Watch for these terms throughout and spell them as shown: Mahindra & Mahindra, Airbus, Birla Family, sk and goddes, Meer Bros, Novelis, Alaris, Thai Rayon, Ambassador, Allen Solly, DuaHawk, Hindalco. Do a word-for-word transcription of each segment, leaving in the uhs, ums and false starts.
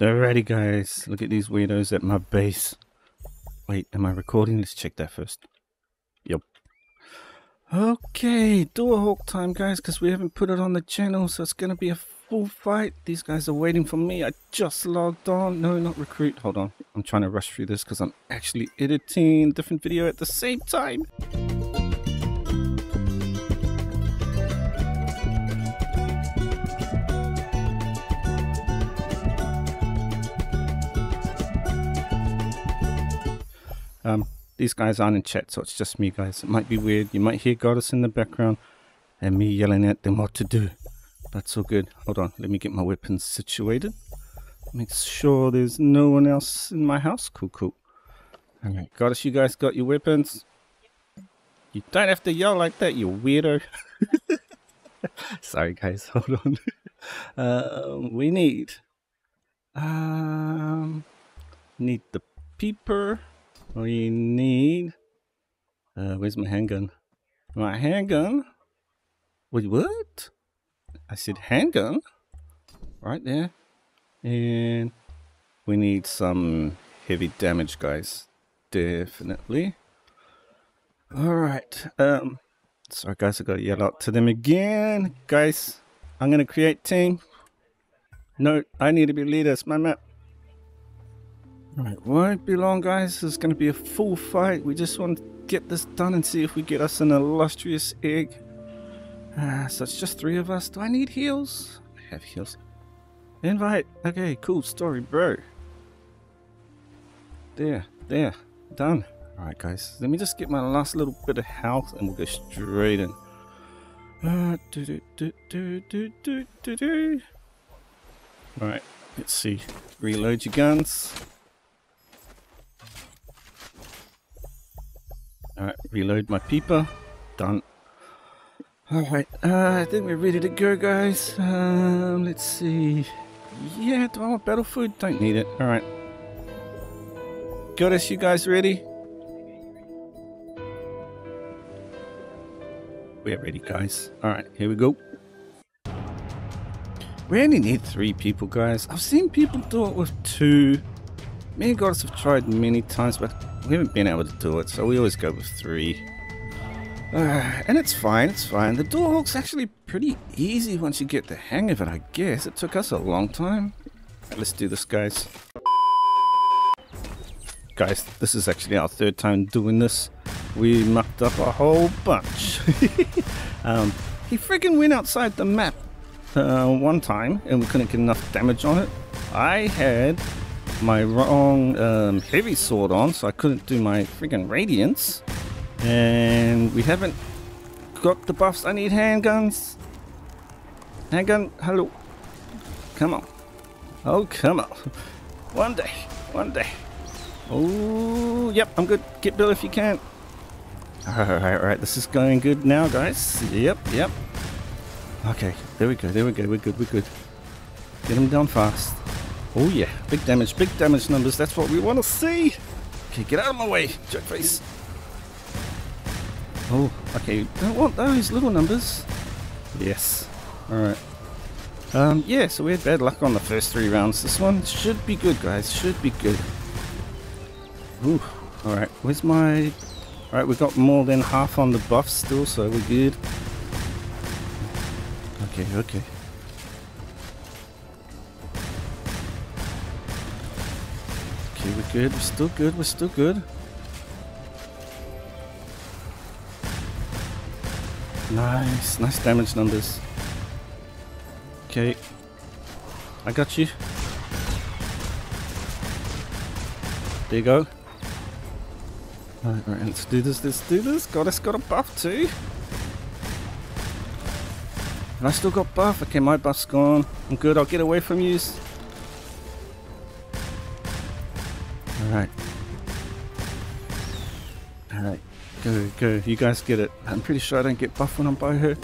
Alrighty guys, look at these weirdos at my base. Wait, am I recording? Let's check that first. Yep. Okay, DuaHawk time guys, because we haven't put it on the channel, so it's going to be a full fight. These guys are waiting for me. I just logged on. No, not recruit. Hold on. I'm trying to rush through this because I'm actually editing a different video at the same time. Um, these guys aren't in chat, so it's just me, guys. It might be weird. You might hear Goddess in the background and me yelling at them what to do. That's all good. Hold on. Let me get my weapons situated. Make sure there's no one else in my house. Cool, cool. All right, Goddess, you guys got your weapons? You don't have to yell like that, you weirdo. Sorry, guys. Hold on. Uh, we need... Um, need the peeper. We need... Uh, where's my handgun? My handgun? Wait, what? I said handgun? Right there. And we need some heavy damage, guys. Definitely. Alright. Um, sorry, guys. I got to yell out to them again. Guys, I'm going to create team. No, I need to be leader. It's my map. Alright, won't be long guys, it's going to be a full fight. We just want to get this done and see if we get us an illustrious egg. Uh, so it's just three of us. Do I need heals? I have heals. Invite. Okay, cool story bro. There, there, done. Alright guys, let me just get my last little bit of health and we'll go straight in. Uh, do, do, do, do, do, do, do, do. Alright, let's see. Reload your guns. Alright, reload my peeper. Done. Alright, uh, I think we're ready to go, guys. Um, let's see. Yeah, do I want battle food? Don't need it. Alright. Got us, you guys ready? We're ready, guys. Alright, here we go. We only need three people, guys. I've seen people do it with two. Me and Goddess have tried many times, but we haven't been able to do it, so we always go with three. Uh, and it's fine, it's fine. The DuaHawk's actually pretty easy once you get the hang of it, I guess. It took us a long time. Right, let's do this, guys. Guys, this is actually our third time doing this. We mucked up a whole bunch. um, he freaking went outside the map uh, one time, and we couldn't get enough damage on it. I had... my wrong um, heavy sword on, so I couldn't do my freaking radiance, and we haven't got the buffs. I need handguns. Handgun, hello, come on, oh come on, one day, one day. Oh, yep, I'm good. Get Bill if you can. All right, all right, this is going good now, guys. Yep, yep. Okay, there we go, there we go. We're good, we're good. Get him down fast. Oh yeah, big damage, big damage numbers, that's what we want to see! Okay, get out of my way, jerkface! Oh, okay, don't want those little numbers. Yes, alright. Um, yeah, so we had bad luck on the first three rounds. This one should be good, guys, should be good. Ooh, alright, where's my... Alright, we've got more than half on the buff still, so we're good. Okay, okay. We're good, we're still good, we're still good. Nice, nice damage numbers. Okay. I got you. There you go. Alright, alright, let's do this, let's do this. Goddess got a buff too. And I still got buff. Okay, my buff's gone. I'm good, I'll get away from you. Alright. Alright. Go, go. You guys get it. I'm pretty sure I don't get buffed when I'm by her.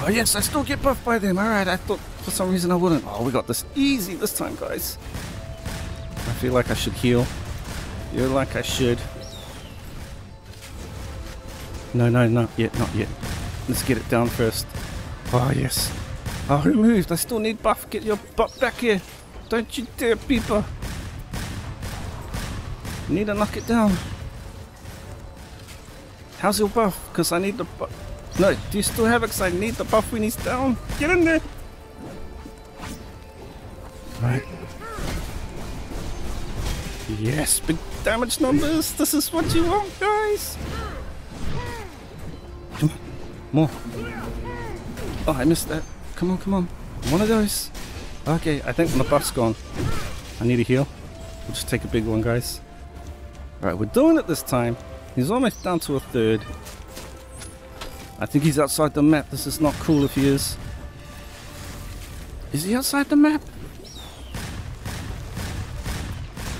Oh yes, I still get buffed by them. Alright, I thought for some reason I wouldn't. Oh, we got this easy this time, guys. I feel like I should heal. You're like I should. No, no, not yet, not yet. Let's get it down first. Oh yes. Oh, who moved? I still need buff. Get your butt back here. Don't you dare, Beeper. I need to knock it down. How's your buff? Because I need the buff. No, do you still have it? Because I need the buff when he's down. Get in there. Right. Yes, big damage numbers. This is what you want, guys. Come on. More. Oh, I missed that. Come on, come on. One of those. Okay, I think my buff's gone. I need a heal. We'll just take a big one, guys. Alright, we're doing it this time. He's almost down to a third. I think he's outside the map. This is not cool if he is. Is he outside the map?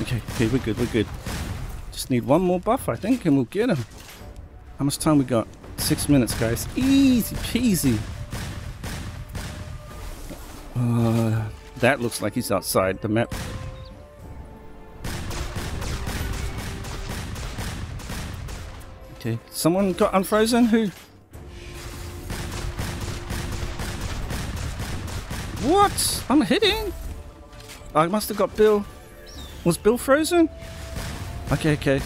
Okay, okay, we're good, we're good. Just need one more buff, I think, and we'll get him. How much time we got? Six minutes, guys. Easy peasy. Uh, that looks like he's outside the map. Okay, someone got unfrozen? Who? What? I'm hitting? I must have got Bill. Was Bill frozen? Okay, okay.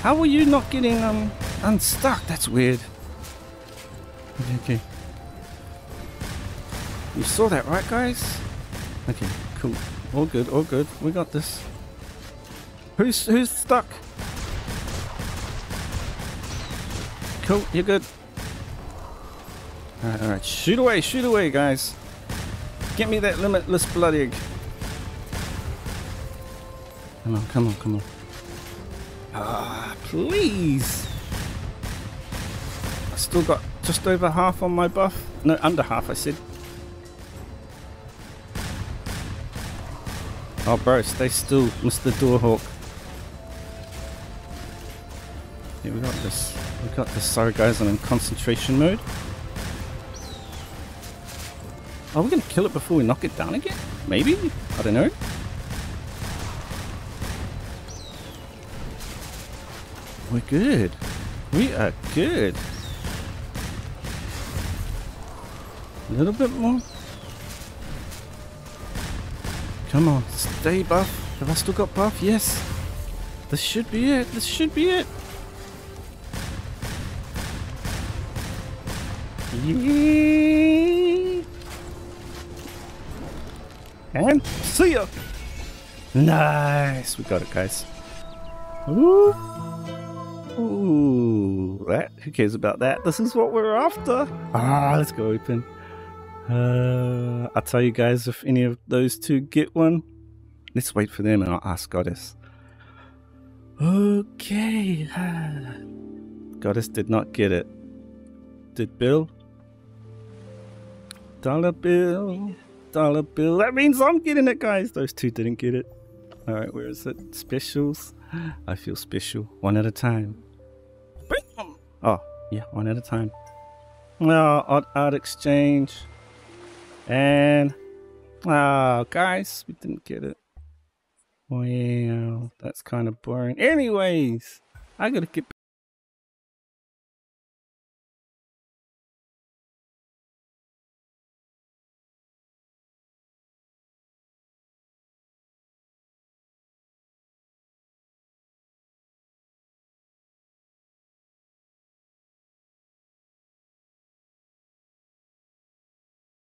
How were you not getting um unstuck? That's weird. Okay, okay. You saw that, right, guys? Okay, cool. All good, all good. We got this. Who's who's stuck? Cool, you're good. Alright, alright. Shoot away, shoot away, guys. Get me that limitless blood egg. Come on, come on, come on. Ah, please. I still got just over half on my buff. No, under half, I said. Oh, bro, stay still, Mister DuaHawk. Yeah, we got this. We got this. Sorry, guys, I'm in concentration mode. Are we gonna kill it before we knock it down again? Maybe? I don't know. We're good. We are good. A little bit more. Come on, stay buff. Have I still got buff? Yes. This should be it. This should be it. Yay. And see ya. Nice. We got it, guys. Ooh. Ooh. That, who cares about that? This is what we're after. Ah, let's go open. Uh, I'll tell you guys if any of those two get one. Let's wait for them and I'll ask Goddess. Okay. Goddess did not get it. Did Bill? Dollar Bill. Dollar Bill. That means I'm getting it, guys. Those two didn't get it. Alright, where is it? Specials. I feel special. One at a time. Oh, yeah, one at a time. No, odd art exchange. And oh, guys, we didn't get it. Well, that's kind of boring. Anyways, I gotta get